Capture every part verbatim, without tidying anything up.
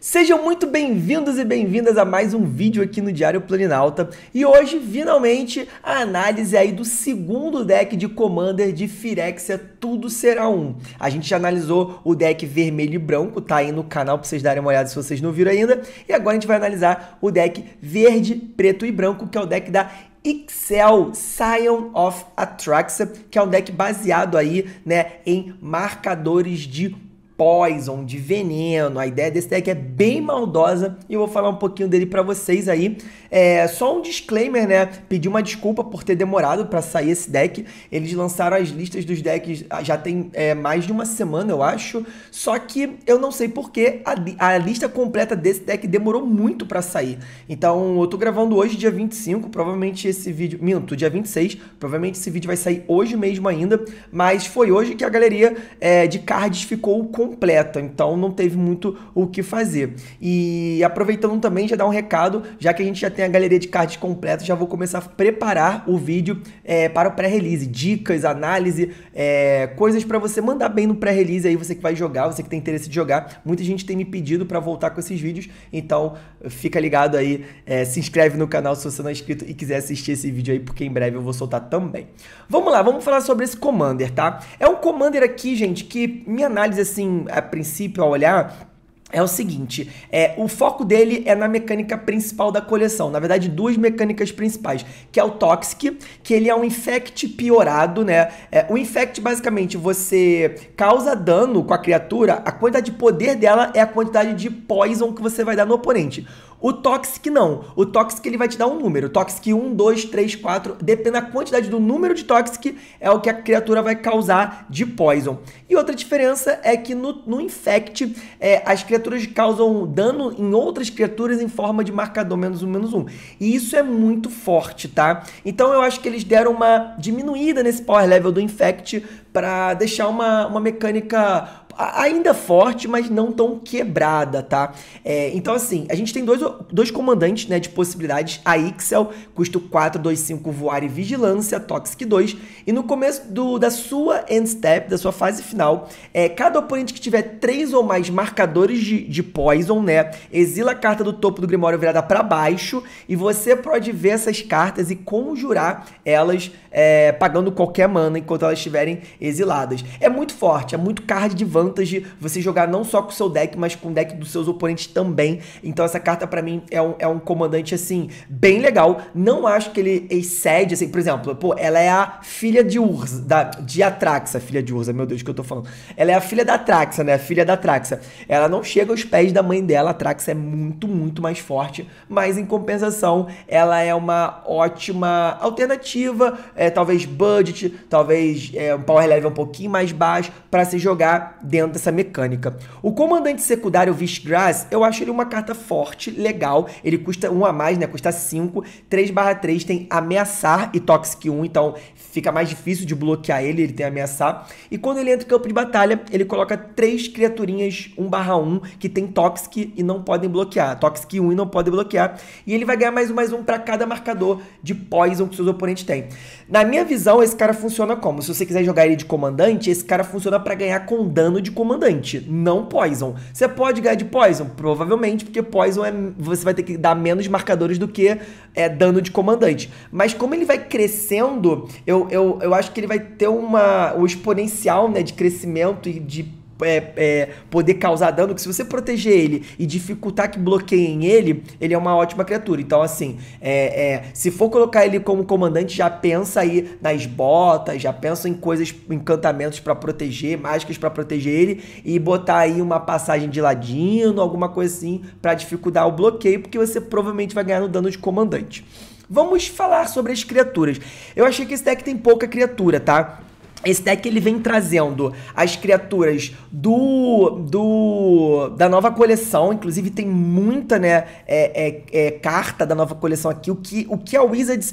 Sejam muito bem-vindos e bem-vindas a mais um vídeo aqui no Diário Planinauta. E hoje, finalmente, a análise aí do segundo deck de Commander de Phyrexia Tudo Será Um. A gente já analisou o deck vermelho e branco, tá aí no canal pra vocês darem uma olhada se vocês não viram ainda. E agora a gente vai analisar o deck verde, preto e branco, que é o deck da Ixalan Scion of Atraxa, que é um deck baseado aí, né, em marcadores de Poison, de veneno. A ideia desse deck é bem maldosa e eu vou falar um pouquinho dele pra vocês aí. É, só um disclaimer, né? Pedi uma desculpa por ter demorado pra sair esse deck. Eles lançaram as listas dos decks já tem é, mais de uma semana, eu acho. Só que eu não sei porque a, a lista completa desse deck demorou muito pra sair. Então, eu tô gravando hoje, dia vinte e cinco, provavelmente esse vídeo... Minto, dia vinte e seis. Provavelmente esse vídeo vai sair hoje mesmo ainda. Mas foi hoje que a galeria é, de cards ficou com completa, então não teve muito o que fazer. E aproveitando também, já dá um recado, já que a gente já tem a galeria de cards completa, já vou começar a preparar o vídeo é, para o pré-release, dicas, análise, é, coisas para você mandar bem no pré-release aí, você que vai jogar, você que tem interesse de jogar. Muita gente tem me pedido para voltar com esses vídeos, então fica ligado aí, é, se inscreve no canal se você não é inscrito e quiser assistir esse vídeo aí, porque em breve eu vou soltar também. Vamos lá, vamos falar sobre esse Commander, tá? É um Commander aqui, gente, que minha análise, assim, a princípio, ao olhar, é o seguinte, é, o foco dele é na mecânica principal da coleção, na verdade duas mecânicas principais, que é o Toxic, que ele é um Infect piorado, né? É, o Infect, basicamente, você causa dano com a criatura, a quantidade de poder dela é a quantidade de Poison que você vai dar no oponente. O Toxic não. O Toxic ele vai te dar um número. Toxic um, dois, três, quatro, depende da quantidade do número de Toxic, é o que a criatura vai causar de Poison. E outra diferença é que no, no Infect, é, as criaturas causam dano em outras criaturas em forma de marcador menos um, menos um. E isso é muito forte, tá? Então eu acho que eles deram uma diminuída nesse power level do Infect para deixar uma, uma mecânica ainda forte, mas não tão quebrada, tá? É, então, assim, a gente tem dois, dois comandantes, né, de possibilidades. A Ixhel, custo quatro, dois, cinco, voar e vigilância, Toxic dois. E no começo do, da sua end step, da sua fase final, é, cada oponente que tiver três ou mais marcadores de, de Poison, né, exila a carta do topo do Grimório virada para baixo, e você pode ver essas cartas e conjurar elas, é, pagando qualquer mana enquanto elas estiverem exiladas. É muito forte, é muito card de van de você jogar não só com o seu deck, mas com o deck dos seus oponentes também. Então essa carta pra mim é um, é um comandante assim, bem legal. Não acho que ele excede, assim, por exemplo, pô, ela é a filha de Urza, da, de Atraxa, filha de Urza, meu Deus, o que eu tô falando? Ela é a filha da Atraxa, né, a filha da Atraxa. Ela não chega aos pés da mãe dela, a Atraxa é muito, muito mais forte, mas em compensação, ela é uma ótima alternativa, é, talvez budget, talvez é, um power level um pouquinho mais baixo, pra se jogar dentro dentro dessa mecânica. O comandante secundário, o Vishgras, eu acho ele uma carta forte, legal, ele custa um a mais, né, custa cinco, três barra três, tem ameaçar e Toxic um, então fica mais difícil de bloquear ele, ele tem ameaçar, e quando ele entra em campo de batalha, ele coloca três criaturinhas um barra um, que tem Toxic e não podem bloquear, Toxic um e não podem bloquear, e ele vai ganhar mais um, mais um para cada marcador de Poison que seus oponentes têm. Na minha visão, esse cara funciona como? Se você quiser jogar ele de comandante, esse cara funciona para ganhar com dano de de comandante, não Poison. Você pode ganhar de Poison? Provavelmente, porque Poison é, você vai ter que dar menos marcadores do que é, dano de comandante. Mas como ele vai crescendo, eu, eu, eu acho que ele vai ter uma, um exponencial, né, de crescimento e de É, é, poder causar dano, que se você proteger ele e dificultar que bloqueiem ele, ele é uma ótima criatura. Então, assim, é, é, se for colocar ele como comandante, já pensa aí nas botas, já pensa em coisas, encantamentos pra proteger, mágicas pra proteger ele, e botar aí uma passagem de ladino, alguma coisa assim, pra dificultar o bloqueio, porque você provavelmente vai ganhar no dano de comandante. Vamos falar sobre as criaturas. Eu achei que esse deck tem pouca criatura, tá? Esse deck ele vem trazendo as criaturas do, do da nova coleção, inclusive tem muita, né, é, é, é, carta da nova coleção aqui, o que, o que a Wizards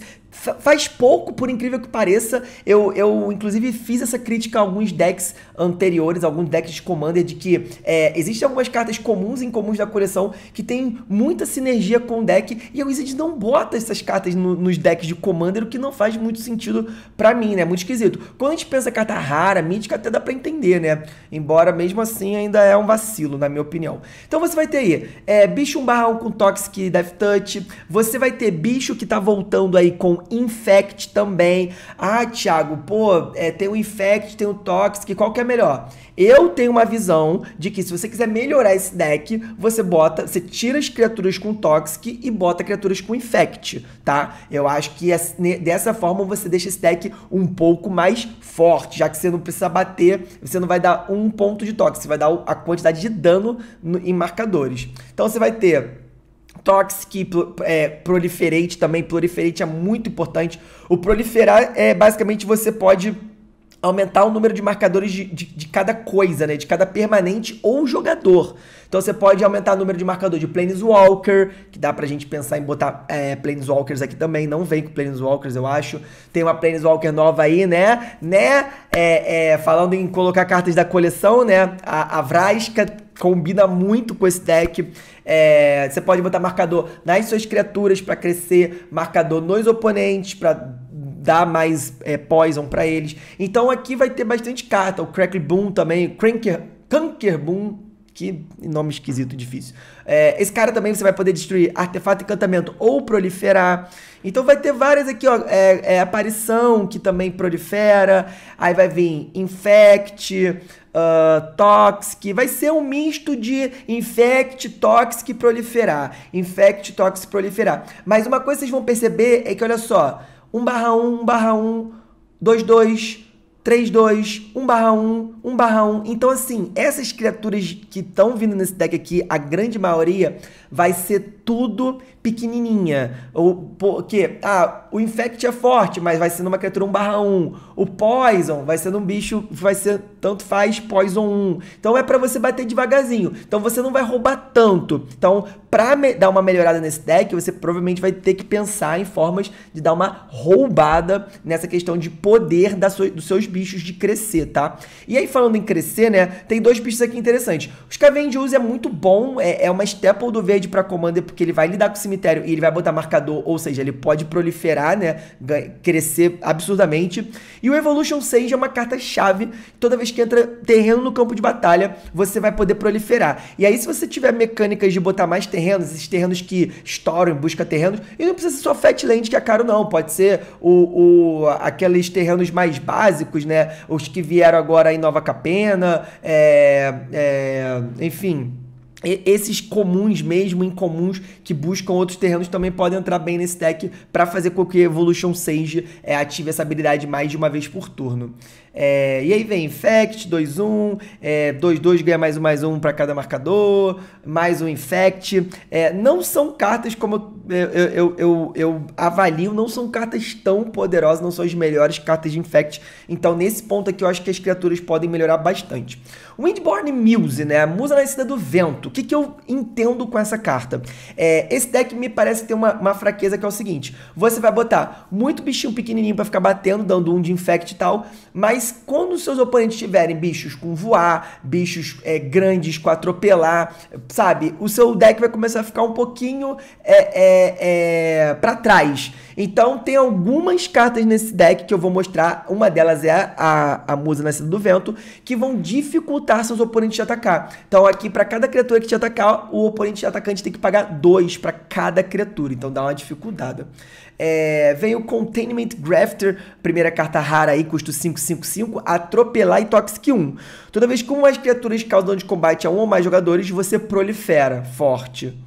Faz pouco, por incrível que pareça. Eu, eu, inclusive, fiz essa crítica a alguns decks anteriores, alguns decks de Commander, de que é, existem algumas cartas comuns e incomuns da coleção que tem muita sinergia com o deck, e a Wizard não bota essas cartas no, nos decks de Commander, o que não faz muito sentido pra mim, né? Muito esquisito. Quando a gente pensa carta rara, mítica, até dá pra entender, né? Embora, mesmo assim, ainda é um vacilo, na minha opinião. Então você vai ter aí é, bicho um barra um com Toxic e Death Touch, você vai ter bicho que tá voltando aí com Infect também. Ah, Thiago, pô, é, tem o Infect, tem o Toxic, qual que é melhor? Eu tenho uma visão de que se você quiser melhorar esse deck, você bota, você tira as criaturas com Toxic e bota criaturas com Infect, tá? Eu acho que dessa forma você deixa esse deck um pouco mais forte, já que você não precisa bater, você não vai dar um ponto de Toxic, você vai dar a quantidade de dano no, em marcadores. Então você vai ter Toxic, é, Proliferate também. Proliferate é muito importante. O proliferar é basicamente você pode aumentar o número de marcadores de, de, de cada coisa, né? De cada permanente ou jogador. Então você pode aumentar o número de marcador de Planeswalker, que dá pra gente pensar em botar é, Planeswalkers aqui também. Não vem com Planeswalkers, eu acho. Tem uma Planeswalker nova aí, né? né? É, é, falando em colocar cartas da coleção, né? A, a Vraska combina muito com esse deck. É, você pode botar marcador nas suas criaturas para crescer, marcador nos oponentes para dar mais é, poison para eles. Então aqui vai ter bastante carta. O Crackle Boom também, Cranker, Canker Boom, que nome esquisito, difícil. É, esse cara também você vai poder destruir artefato, encantamento ou proliferar. Então vai ter várias aqui, ó. É, é, aparição, que também prolifera. Aí vai vir Infect, uh, Toxic. Vai ser um misto de Infect, Toxic e proliferar. Infect, Toxic e proliferar. Mas uma coisa que vocês vão perceber é que, olha só, um barra um, um barra um, dois barra dois, três barra dois, um barra um, um barra um. Então, assim, essas criaturas que estão vindo nesse deck aqui, a grande maioria vai ser tudo pequenininha. Ou, porque, ah, o Infect é forte, mas vai ser numa criatura um barra um. O Poison vai ser num bicho, vai ser, tanto faz, Poison um. Então, é pra você bater devagarzinho. Então, você não vai roubar tanto. Então, pra dar uma melhorada nesse deck, você provavelmente vai ter que pensar em formas de dar uma roubada nessa questão de poder da sua, dos seus bichos de crescer, tá? E aí, falando em crescer, né, tem dois bichos aqui interessantes. Os Cavendus é muito bom, é, é uma staple do verde pra Commander, porque ele vai lidar com o cemitério e ele vai botar marcador, ou seja, ele pode proliferar, né, crescer absurdamente. E o Evolution Sage é uma carta-chave, toda vez que entra terreno no campo de batalha, você vai poder proliferar. E aí, se você tiver mecânicas de botar mais terrenos, esses terrenos que estouram em busca de terrenos, e não precisa ser só Fatland, que é caro, não, pode ser o, o, aqueles terrenos mais básicos, né, os que vieram agora em Nova Capena, é, é, enfim, esses comuns mesmo, incomuns, que buscam outros terrenos, também podem entrar bem nesse deck para fazer com que Evolution Sage é, ative essa habilidade mais de uma vez por turno. É, e aí vem Infect, dois um, é, dois dois ganha mais um, mais um para cada marcador, mais um Infect. É, não são cartas, como eu, eu, eu, eu, eu avalio, não são cartas tão poderosas, não são as melhores cartas de Infect. Então, nesse ponto aqui, eu acho que as criaturas podem melhorar bastante. Windborn Muse, né? A musa nascida do vento. O que, que eu entendo com essa carta? É, esse deck me parece ter uma, uma fraqueza que é o seguinte: você vai botar muito bichinho pequenininho para ficar batendo, dando um de Infect e tal, mas quando os seus oponentes tiverem bichos com voar, bichos é, grandes com atropelar, sabe? O seu deck vai começar a ficar um pouquinho é, é, é, pra trás. Então, tem algumas cartas nesse deck que eu vou mostrar. Uma delas é a, a, a Musa Nascida do Vento, que vão dificultar seus oponentes de atacar. Então, aqui, para cada criatura que te atacar, o oponente atacante tem que pagar dois para cada criatura. Então, dá uma dificuldade. É, vem o Containment Grafter, primeira carta rara aí, custo cinco, cinco, cinco, atropelar e Toxic um. Toda vez que uma das criaturas causa dano de combate a um ou mais jogadores, você prolifera forte.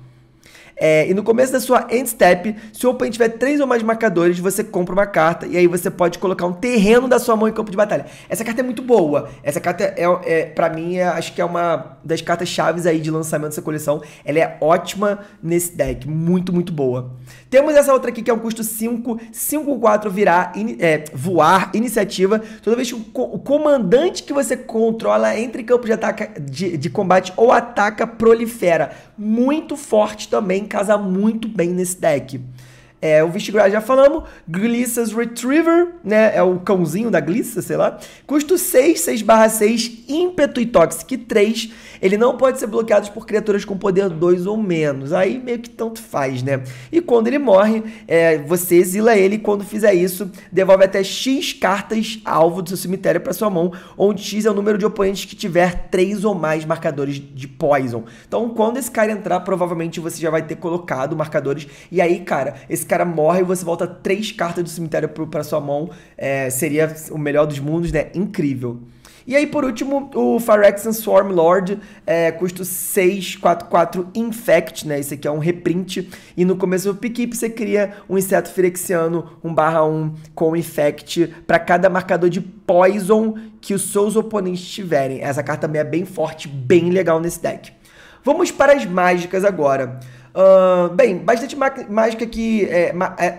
É, e no começo da sua end step, se o oponente tiver três ou mais marcadores, você compra uma carta e aí você pode colocar um terreno da sua mão em campo de batalha. Essa carta é muito boa. Essa carta, é, é, pra mim, é, acho que é uma das cartas chaves aí de lançamento dessa coleção. Ela é ótima nesse deck. Muito, muito boa. Temos essa outra aqui que é um custo cinco, cinco, quatro, virar, in, é, voar, iniciativa. Toda vez que o, co o comandante que você controla entre campo de, ataca, de, de combate ou ataca, prolifera. Muito forte também. Casa muito bem nesse deck. É, o Vishgras já falamos, Glissa's Retriever, né, é o cãozinho da Glissa, sei lá. Custo seis, seis barra seis, ímpeto e toxic três. Ele não pode ser bloqueado por criaturas com poder dois ou menos. Aí meio que tanto faz, né? E quando ele morre, é, você exila ele. Quando fizer isso, devolve até X cartas alvo do seu cemitério para sua mão, onde X é o número de oponentes que tiver três ou mais marcadores de Poison. Então, quando esse cara entrar, provavelmente você já vai ter colocado marcadores. E aí, cara, esse cara morre e você volta três cartas do cemitério para sua mão. É, seria o melhor dos mundos, né? Incrível. E aí, por último, o Phyrexian Swarm Lord, é, custo seis, quatro, quatro, Infect, né? Esse aqui é um reprint. E no começo do pick-up você cria um inseto Phyrexiano um barra um com Infect para cada marcador de Poison que os seus oponentes tiverem. Essa carta também é bem forte, bem legal nesse deck. Vamos para as mágicas agora. Uh, bem, bastante mágica que... É,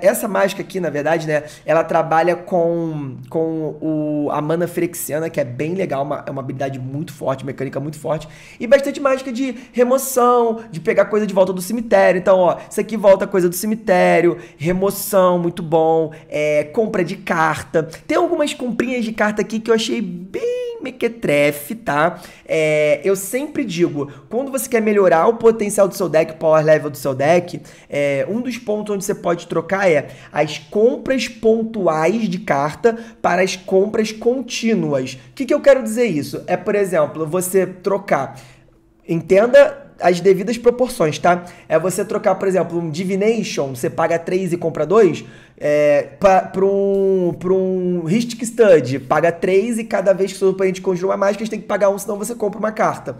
essa mágica aqui, na verdade, né? Ela trabalha com, com o, a mana Phyrexiana, que é bem legal. Uma, é uma habilidade muito forte, mecânica muito forte. E bastante mágica de remoção, de pegar coisa de volta do cemitério. Então, ó, isso aqui volta coisa do cemitério. Remoção, muito bom. É, compra de carta. Tem algumas comprinhas de carta aqui que eu achei bem... mequetrefe, tá? É, eu sempre digo, quando você quer melhorar o potencial do seu deck, o power level do seu deck, é, um dos pontos onde você pode trocar é as compras pontuais de carta para as compras contínuas. O que, que eu quero dizer isso? É, por exemplo, você trocar, entenda... as devidas proporções, tá? É você trocar, por exemplo, um Divination, você paga três e compra dois, é, para um, um Rhystic Study, paga três e cada vez que o seu oponente conjura uma mágica, eles têm que pagar um, senão você compra uma carta.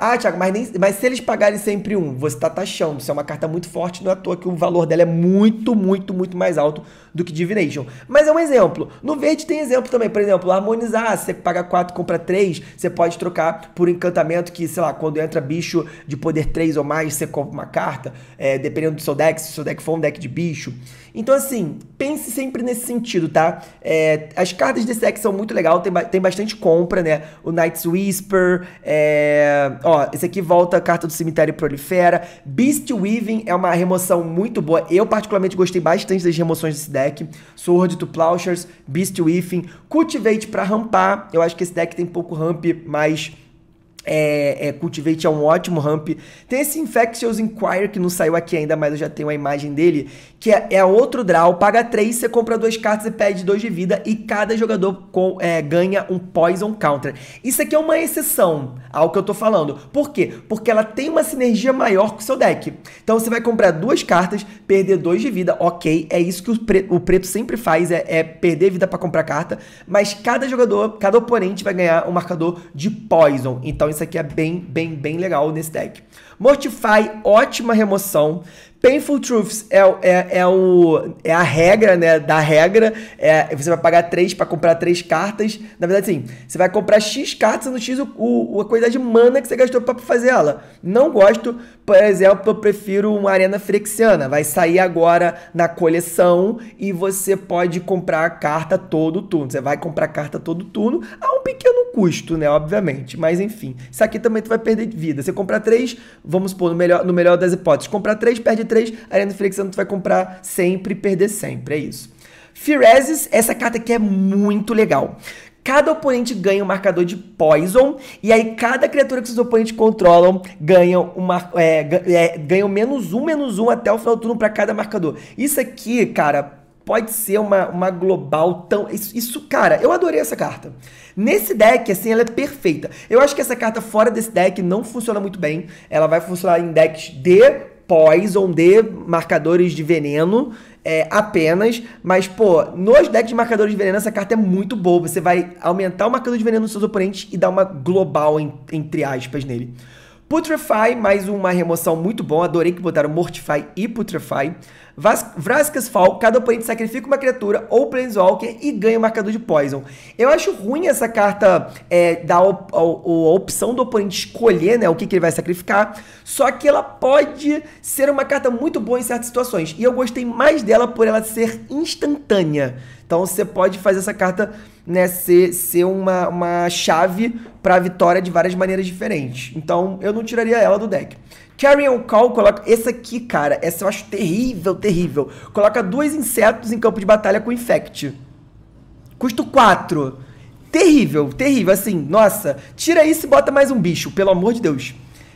Ah, Thiago, mas, nem, mas se eles pagarem sempre um, você tá taxando, isso é uma carta muito forte, não é à toa que o valor dela é muito, muito, muito mais alto do que Divination. Mas é um exemplo. No verde tem exemplo também, por exemplo, harmonizar, você paga quatro, compra três, você pode trocar por encantamento que, sei lá, quando entra bicho de poder três ou mais, você compra uma carta, é, dependendo do seu deck, se o seu deck for um deck de bicho. Então, assim, pense sempre nesse sentido, tá? É, as cartas desse deck são muito legais, tem, tem bastante compra, né? O Night's Whisper, é... ó, esse aqui volta a carta do cemitério prolifera. Beast Weaving é uma remoção muito boa. Eu, particularmente, gostei bastante das remoções desse deck. Sword to Plowshares, Beast Weaving. Cultivate pra rampar. Eu acho que esse deck tem pouco ramp, mas... É, é, Cultivate é um ótimo ramp. Tem esse Infectious Inquirer que não saiu aqui ainda, mas eu já tenho a imagem dele, que é, é outro draw, paga três, você compra duas cartas e perde dois de vida, e cada jogador com, é, ganha um Poison Counter. Isso aqui é uma exceção ao que eu tô falando. Por quê? Porque ela tem uma sinergia maior com o seu deck. Então você vai comprar duas cartas, perder dois de vida, ok, é isso que o, pre o preto sempre faz, é, é perder vida pra comprar carta, mas cada jogador, cada oponente vai ganhar um marcador de Poison. Então isso Isso aqui é bem, bem, bem legal nesse deck. Mortify, ótima remoção. Painful Truths é, é, é, o, é a regra, né, da regra. É, você vai pagar três para comprar três cartas. Na verdade, sim, você vai comprar X cartas no X o, o, a quantidade de mana que você gastou para fazer ela. Não gosto, por exemplo, eu prefiro uma Arena Phyrexiana. Vai sair agora na coleção e você pode comprar a carta todo turno. Você vai comprar a carta todo turno a um pequeno custo, né, obviamente. Mas, enfim, isso aqui também tu vai perder vida. Você comprar três, vamos supor, no melhor, no melhor das hipóteses, comprar três, perde três, a Arena Phyrexiana tu vai comprar sempre e perder sempre, é isso. Firesis, essa carta aqui é muito legal. Cada oponente ganha um marcador de Poison, e aí cada criatura que seus oponentes controlam ganha, uma, é, é, ganha menos um, menos um até o final do turno para cada marcador. Isso aqui, cara... pode ser uma, uma global tão... Isso, isso, cara, eu adorei essa carta. Nesse deck, assim, ela é perfeita. Eu acho que essa carta fora desse deck não funciona muito bem. Ela vai funcionar em decks de Poison, de marcadores de veneno, é, apenas. Mas, pô, nos decks de marcadores de veneno, essa carta é muito boa. Você vai aumentar o marcador de veneno nos seus oponentes e dar uma global, em, entre aspas, nele. Putrefy, mais uma remoção muito bom. Adorei que botaram Mortify e Putrefy. Vraska's Fall, cada oponente sacrifica uma criatura ou Planeswalker e ganha o marcador de Poison. Eu acho ruim essa carta é, dar op a, a opção do oponente escolher, né, o que, que ele vai sacrificar. Só que ela pode ser uma carta muito boa em certas situações. E eu gostei mais dela por ela ser instantânea. Então você pode fazer essa carta, né, ser, ser uma, uma chave para a vitória de várias maneiras diferentes. Então eu não tiraria ela do deck. Carrion Call coloca... Essa aqui, cara, essa eu acho terrível, terrível. Coloca dois insetos em campo de batalha com Infect. Custo quatro. Terrível, terrível. Assim, nossa. Tira isso e bota mais um bicho, pelo amor de Deus.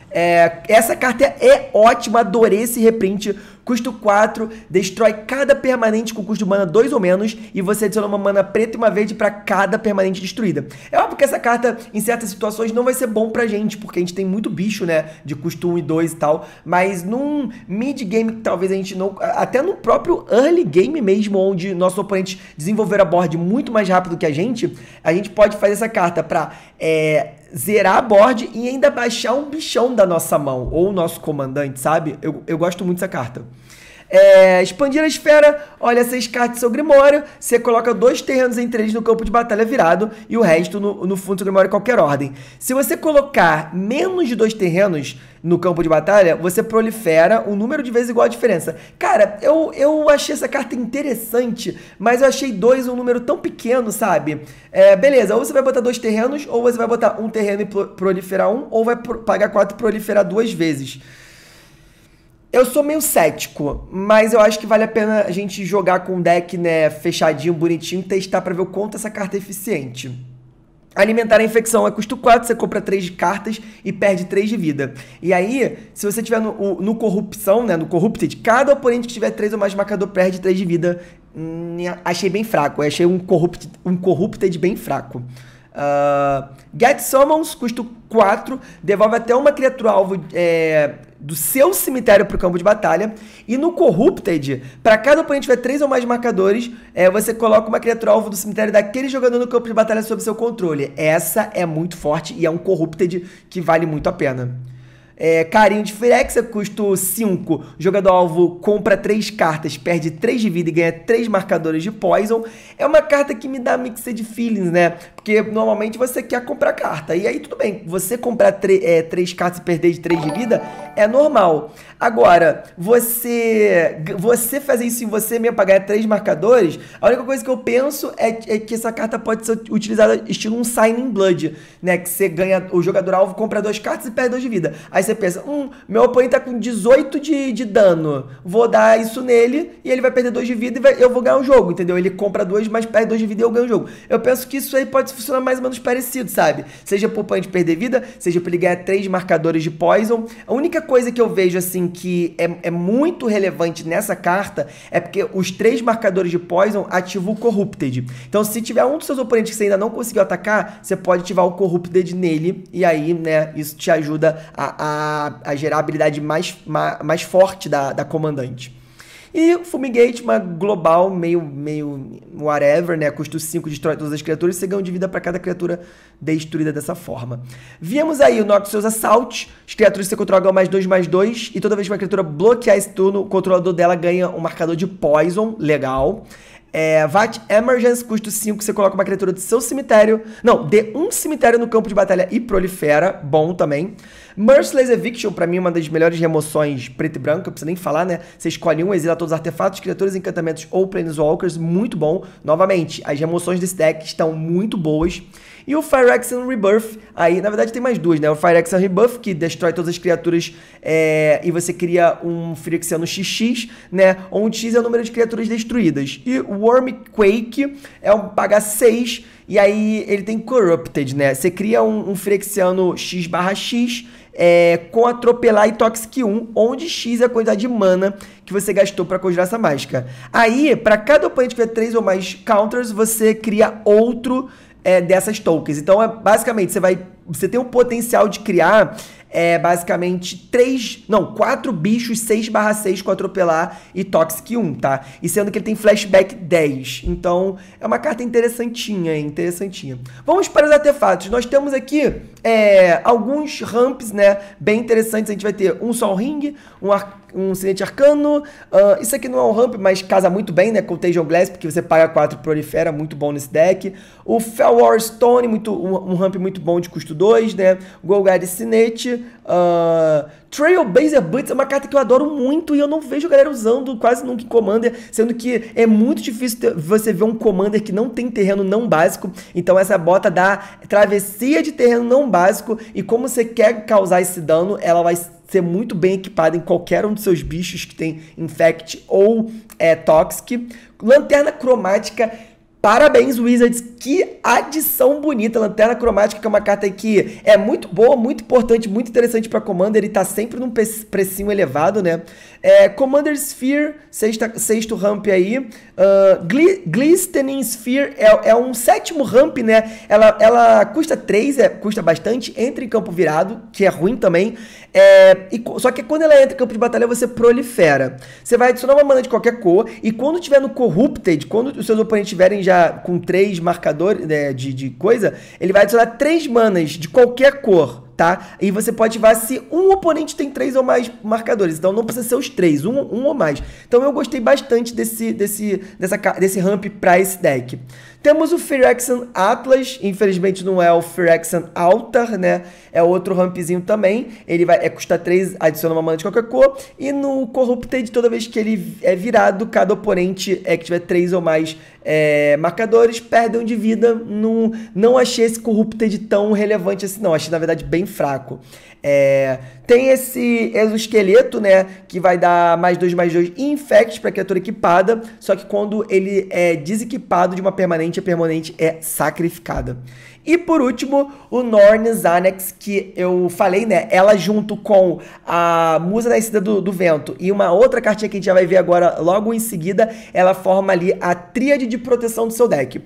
É, essa carta é ótima, adorei esse reprint. Custo quatro, destrói cada permanente com custo de mana dois ou menos e você adiciona uma mana preta e uma verde para cada permanente destruída. É óbvio que essa carta, em certas situações, não vai ser bom pra gente, porque a gente tem muito bicho, né, de custo um e dois e tal, mas num mid-game que talvez a gente não... Até no próprio early game mesmo, onde nossos oponentes desenvolveram a board muito mais rápido que a gente, a gente pode fazer essa carta pra... É, zerar a board e ainda baixar um bichão da nossa mão, ou o nosso comandante, sabe? Eu, eu gosto muito dessa carta. É, expandir a esfera, olha, essas cartas são Grimório, você coloca dois terrenos entre eles no campo de batalha virado e o resto no, no fundo do Grimório em qualquer ordem. Se você colocar menos de dois terrenos no campo de batalha, você prolifera um número de vezes igual à diferença. Cara, eu, eu achei essa carta interessante, mas eu achei dois um número tão pequeno, sabe? É, beleza, ou você vai botar dois terrenos, ou você vai botar um terreno e proliferar um, ou vai pagar quatro e proliferar duas vezes. Eu sou meio cético, mas eu acho que vale a pena a gente jogar com um deck, né, fechadinho, bonitinho, testar pra ver o quanto essa carta é eficiente. Alimentar a infecção é custo quatro, você compra três cartas e perde três de vida. E aí, se você tiver no, no Corrupção, né, no Corrupted, cada oponente que tiver três ou mais de marcador perde três de vida. Hum, achei bem fraco, achei um Corrupted, um corrupted bem fraco. Uh, Get Summons, custo quatro, devolve até uma criatura alvo é, do seu cemitério para o campo de batalha. E no Corrupted, para cada oponente tiver três ou mais marcadores, é, você coloca uma criatura alvo do cemitério daquele jogador no campo de batalha sob seu controle. Essa é muito forte e é um Corrupted que vale muito a pena. É, Carinho de Firexia, custo cinco, o jogador-alvo compra três cartas, perde três de vida e ganha três marcadores de Poison. É uma carta que me dá mixed feelings, né? Porque normalmente você quer comprar carta, e aí tudo bem, você comprar é, três cartas e perder de três de vida é normal. Agora, você você fazer isso em você mesmo pra ganhar três marcadores, a única coisa que eu penso é, é que essa carta pode ser utilizada estilo um Sign in Blood, né? Que você ganha, o jogador-alvo compra duas cartas e perde dois de vida. Aí você pensa, hum, meu oponente tá com dezoito de, de dano, vou dar isso nele e ele vai perder dois de vida e vai, eu vou ganhar o jogo, entendeu? Ele compra dois, mas perde dois de vida e eu ganho o jogo. Eu penso que isso aí pode funcionar mais ou menos parecido, sabe? Seja pro oponente perder vida, seja pra ele ganhar três marcadores de Poison. A única coisa que eu vejo, assim, que é, é muito relevante nessa carta é porque os três marcadores de Poison ativam o Corrupted. Então, se tiver um dos seus oponentes que você ainda não conseguiu atacar, você pode ativar o Corrupted nele e aí, né, isso te ajuda a, a A, a gerar a habilidade mais, ma, mais forte da, da comandante. E Fumigate, uma global, meio, meio whatever, né? Custo cinco, destrói todas as criaturas, você ganha de vida para cada criatura destruída dessa forma. Viemos aí o Noxious Assault, as criaturas que você controla ganham mais dois, mais dois, e toda vez que uma criatura bloquear esse turno, o controlador dela ganha um marcador de Poison, legal. É, Vat Emergence, custo cinco, você coloca uma criatura do seu cemitério, não, de um cemitério no campo de batalha e prolifera, bom também. Merciless Eviction, pra mim, uma das melhores remoções preto e branco, não precisa nem falar, né? Você escolhe um, exila todos os artefatos, criaturas, encantamentos ou planeswalkers, muito bom. Novamente, as remoções desse deck estão muito boas. E o Phyrexian Rebirth, aí, na verdade, tem mais duas, né? O Phyrexian Rebirth, que destrói todas as criaturas é, e você cria um Phyrexiano xis xis, né? Onde X é o número de criaturas destruídas. E o Worm Quake é um pagar seis, e aí ele tem Corrupted, né? Você cria um, um Phyrexiano xis barra xis, É, com atropelar e Toxic um, onde X é a quantidade de mana que você gastou para conjurar essa mágica. Aí, para cada oponente que tiver três ou mais counters, você cria outro é, dessas tokens. Então, é, basicamente, você vai, você tem o potencial de criar é, basicamente três, não, quatro bichos seis barra seis com atropelar e Toxic um, tá? E sendo que ele tem flashback dez. Então, é uma carta interessantinha, hein? Interessantinha. Vamos para os artefatos. Nós temos aqui é, alguns ramps, né, bem interessantes. A gente vai ter um Sol Ring, um, ar, um Sinete Arcano. Uh, isso aqui não é um ramp, mas casa muito bem, né, com o Contagion Glass, porque você paga quatro e prolifera, muito bom nesse deck. O Felwar Stone, muito, um, um ramp muito bom de custo dois, né, Golgari Sinete. Uh, Trailblazer Boots é uma carta que eu adoro muito e eu não vejo a galera usando quase nunca em Commander, sendo que é muito difícil ter, você ver um Commander que não tem terreno não básico. Então essa bota dá travessia de terreno não básico e como você quer causar esse dano, ela vai ser muito bem equipado em qualquer um dos seus bichos que tem Infect ou é, Toxic. Lanterna Cromática, parabéns Wizards, que adição bonita, Lanterna Cromática, que é uma carta que é muito boa, muito importante, muito interessante para Commander, e tá sempre num precinho elevado, né? É, Commander Sphere, sexta, sexto ramp aí, uh, Glistening Sphere é, é um sétimo ramp, né? Ela, ela custa três, é, custa bastante, entra em campo virado, que é ruim também, é, e, só que quando ela entra em campo de batalha você prolifera, você vai adicionar uma mana de qualquer cor, e quando tiver no Corrupted, quando os seus oponentes tiverem já com três marcadores, né, de, de coisa, ele vai adicionar três manas de qualquer cor, tá? E você pode ativar se um oponente tem três ou mais marcadores, então não precisa ser os três, um, um ou mais. Então eu gostei bastante desse, desse, dessa, desse ramp pra esse deck. Temos o Phyrexian Atlas, infelizmente não é o Phyrexian Altar, né? É outro rampzinho também, ele vai é, custar três, adiciona uma mana de qualquer cor, e no Corrupted, toda vez que ele é virado, cada oponente é, que tiver três ou mais é, marcadores, perde um de vida. Não, não achei esse Corrupted tão relevante assim não, achei na verdade bem fraco. É, tem esse exoesqueleto, né, que vai dar mais dois, mais dois infect para criatura equipada, só que quando ele é desequipado de uma permanente, a permanente é sacrificada. E por último, o Norn's Annex, que eu falei, né, ela junto com a Musa Nascida do, do Vento e uma outra cartinha que a gente já vai ver agora logo em seguida, ela forma ali a tríade de proteção do seu deck.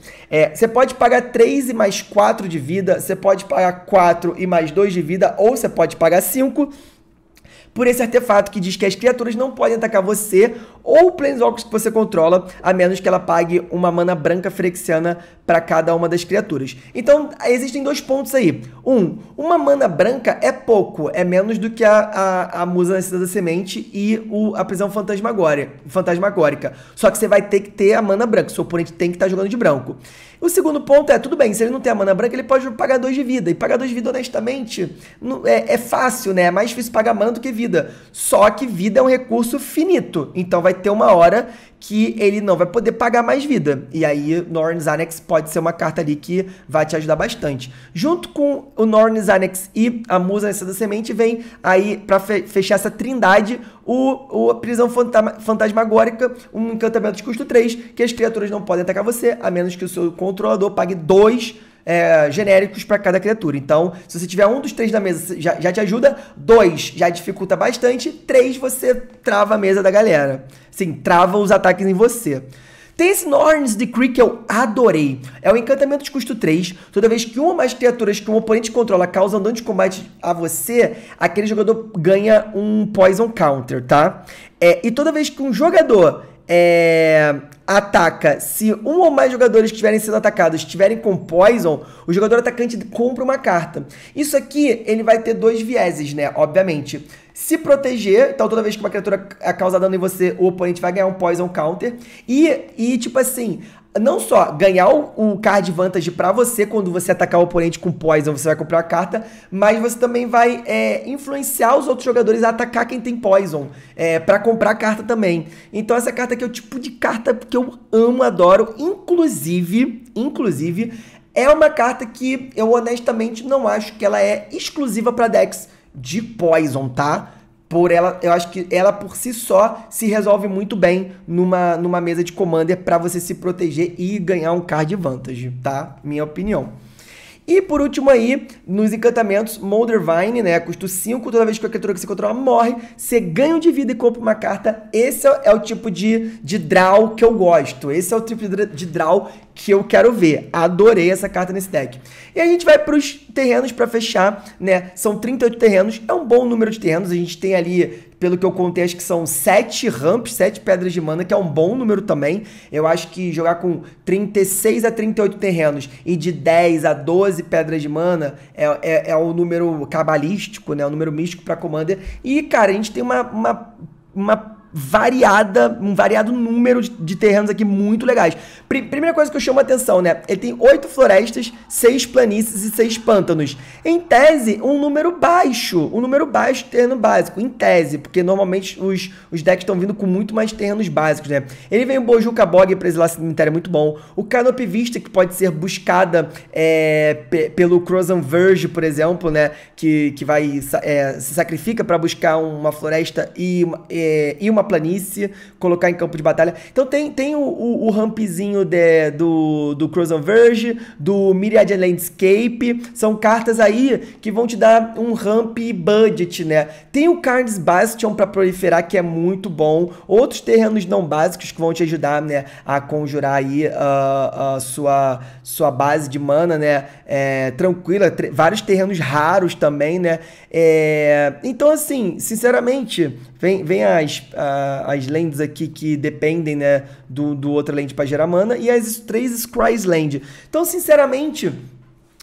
Você é, pode pagar três e mais quatro de vida, você pode pagar quatro e mais dois de vida, ou você pode pagar cinco por esse artefato que diz que as criaturas não podem atacar você ou planeswalkers que você controla, a menos que ela pague uma mana branca Phyrexiana para cada uma das criaturas. Então, existem dois pontos aí. Um, uma mana branca é pouco, é menos do que a, a, a Musa Nascida da Semente e o, a Prisão Fantasmagórica. Só que você vai ter que ter a mana branca, seu oponente tem que estar jogando de branco. O segundo ponto é, tudo bem, se ele não tem a mana branca, ele pode pagar dois de vida. E pagar dois de vida, honestamente, é, é fácil, né? É mais difícil pagar mana do que vida. Só que vida é um recurso finito. Então vai ter uma hora que ele não vai poder pagar mais vida. E aí, Norn's Annex pode ser uma carta ali que vai te ajudar bastante. Junto com o Norn's Annex e a Musa Nascida da Semente, vem aí, pra fe fechar essa trindade, o, o Prisão Fantasmagórica, um encantamento de custo três, que as criaturas não podem atacar você, a menos que o seu controlador pague dois é, genéricos para cada criatura. Então, se você tiver um dos três na mesa, já, já te ajuda. Dois já dificulta bastante. Três, você trava a mesa da galera. Sim, trava os ataques em você. Tem esse Norns de Kree que eu adorei. É um encantamento de custo três. Toda vez que uma ou mais criaturas que um oponente controla causam dano de combate a você, aquele jogador ganha um Poison Counter, tá? É, e toda vez que um jogador é, ataca, se um ou mais jogadores que estiverem sendo atacados estiverem com Poison, o jogador atacante compra uma carta. Isso aqui, ele vai ter dois vieses, né? Obviamente. Se proteger, então toda vez que uma criatura causa dano em você, o oponente vai ganhar um Poison Counter. E, e tipo assim, não só ganhar o, o card vantage pra você, quando você atacar o oponente com Poison, você vai comprar a carta, mas você também vai é, influenciar os outros jogadores a atacar quem tem Poison, é, pra comprar a carta também. Então essa carta aqui é o tipo de carta que eu amo, adoro, inclusive, inclusive, é uma carta que eu honestamente não acho que ela é exclusiva pra decks de Poison, tá? Por ela, eu acho que ela por si só se resolve muito bem numa, numa mesa de Commander para você se proteger e ganhar um card vantage, tá? Minha opinião. E por último aí, nos encantamentos, Molder Vine, né, custa cinco, toda vez que a criatura que você controla morre, você ganha um de vida e compra uma carta. Esse é o tipo de, de draw que eu gosto, esse é o tipo de draw que eu quero ver. Adorei essa carta nesse deck. E a gente vai para os terrenos para fechar, né, são trinta e oito terrenos, é um bom número de terrenos, a gente tem ali, pelo que eu contei, acho que são sete ramps, sete pedras de mana, que é um bom número também. Eu acho que jogar com trinta e seis a trinta e oito terrenos e de dez a doze pedras de mana é, é, é um número cabalístico, né? Um número místico para Commander. E, cara, a gente tem uma, uma, uma variada, um variado número de, de terrenos aqui muito legais. Pri, primeira coisa que eu chamo a atenção, né? Ele tem oito florestas, seis planícies e seis pântanos. Em tese, um número baixo, um número baixo de terreno básico, em tese, porque normalmente os, os decks estão vindo com muito mais terrenos básicos, né? Ele vem o Bojuka Bog pra exilar cemitério, muito bom. O Canopy Vista, que pode ser buscada é, pelo Crozan Verge, por exemplo, né? Que, que vai, é, se sacrifica para buscar uma floresta e, é, e uma planície, colocar em campo de batalha. Então tem, tem o, o, o rampzinho de, do, do Crozan Verge, do Myriad Landscape. São cartas aí que vão te dar um ramp budget, né? Tem o Karn's Bastion para proliferar, que é muito bom. Outros terrenos não básicos que vão te ajudar, né, a conjurar aí a uh, uh, sua, sua base de mana, né? É, tranquila. Tre- vários terrenos raros também, né? É, então, assim, sinceramente, vem, vem as, a, as lands aqui que dependem, né, do, do outro land para gerar mana, e as três Scry's Land. Então, sinceramente,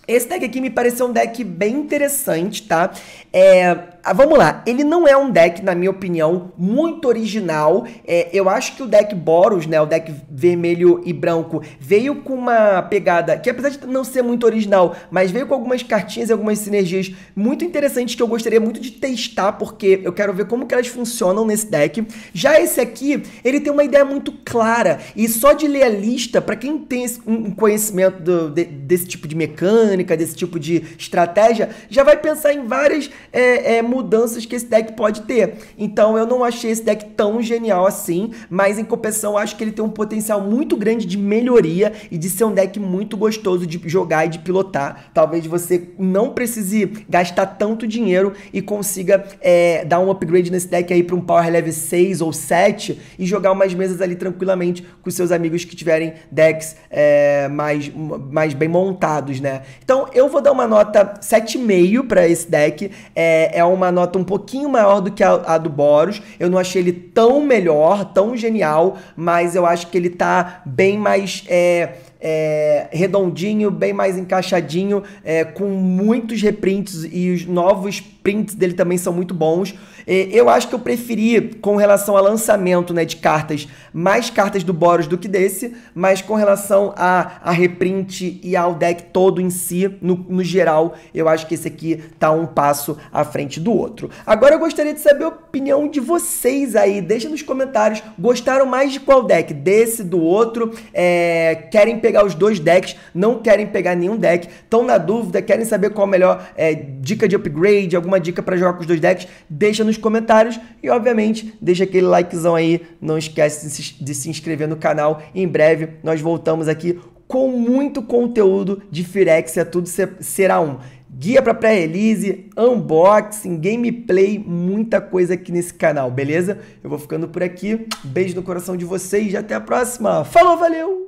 esse deck aqui me pareceu um deck bem interessante, tá? É, vamos lá, ele não é um deck, na minha opinião, muito original. É, eu acho que o deck Boros, né, o deck vermelho e branco, veio com uma pegada que, apesar de não ser muito original, mas veio com algumas cartinhas e algumas sinergias muito interessantes que eu gostaria muito de testar, porque eu quero ver como que elas funcionam nesse deck. Já esse aqui, ele tem uma ideia muito clara, e só de ler a lista, pra quem tem um conhecimento do, de, desse tipo de mecânica, desse tipo de estratégia, já vai pensar em várias é, é, mudanças que esse deck pode ter. Então eu não achei esse deck tão genial assim, mas em compensação acho que ele tem um potencial muito grande de melhoria e de ser um deck muito gostoso de jogar e de pilotar. Talvez você não precise gastar tanto dinheiro e consiga é, dar um upgrade nesse deck aí para um Power Level seis ou sete e jogar umas mesas ali tranquilamente com seus amigos que tiverem decks é, mais, mais bem montados, né? Então, eu vou dar uma nota sete vírgula cinco para esse deck. É, é uma nota um pouquinho maior do que a, a do Boros. Eu não achei ele tão melhor, tão genial, mas eu acho que ele tá bem mais é, é, redondinho, bem mais encaixadinho, é, com muitos reprints, e os novos prints dele também são muito bons. É, eu acho que eu preferi, com relação a lançamento, né, de cartas, mais cartas do Boros do que desse, mas com relação a, a reprint e ao deck todo em si, no, no geral, eu acho que esse aqui tá um passo à frente do outro. Agora eu gostaria de saber a opinião de vocês aí. Deixa nos comentários, gostaram mais de qual deck? Desse, do outro? É, querem pegar os dois decks? Não querem pegar nenhum deck? Estão na dúvida? Querem saber qual a melhor é, dica de upgrade? Alguma dica para jogar com os dois decks? Deixa nos comentários e, obviamente, deixa aquele likezão aí. Não esquece de se inscrever no canal. Em breve nós voltamos aqui com muito conteúdo de Phyrexia Tudo Será Um. Guia para pré-release, unboxing, gameplay, muita coisa aqui nesse canal, beleza? Eu vou ficando por aqui, beijo no coração de vocês e até a próxima. Falou, valeu!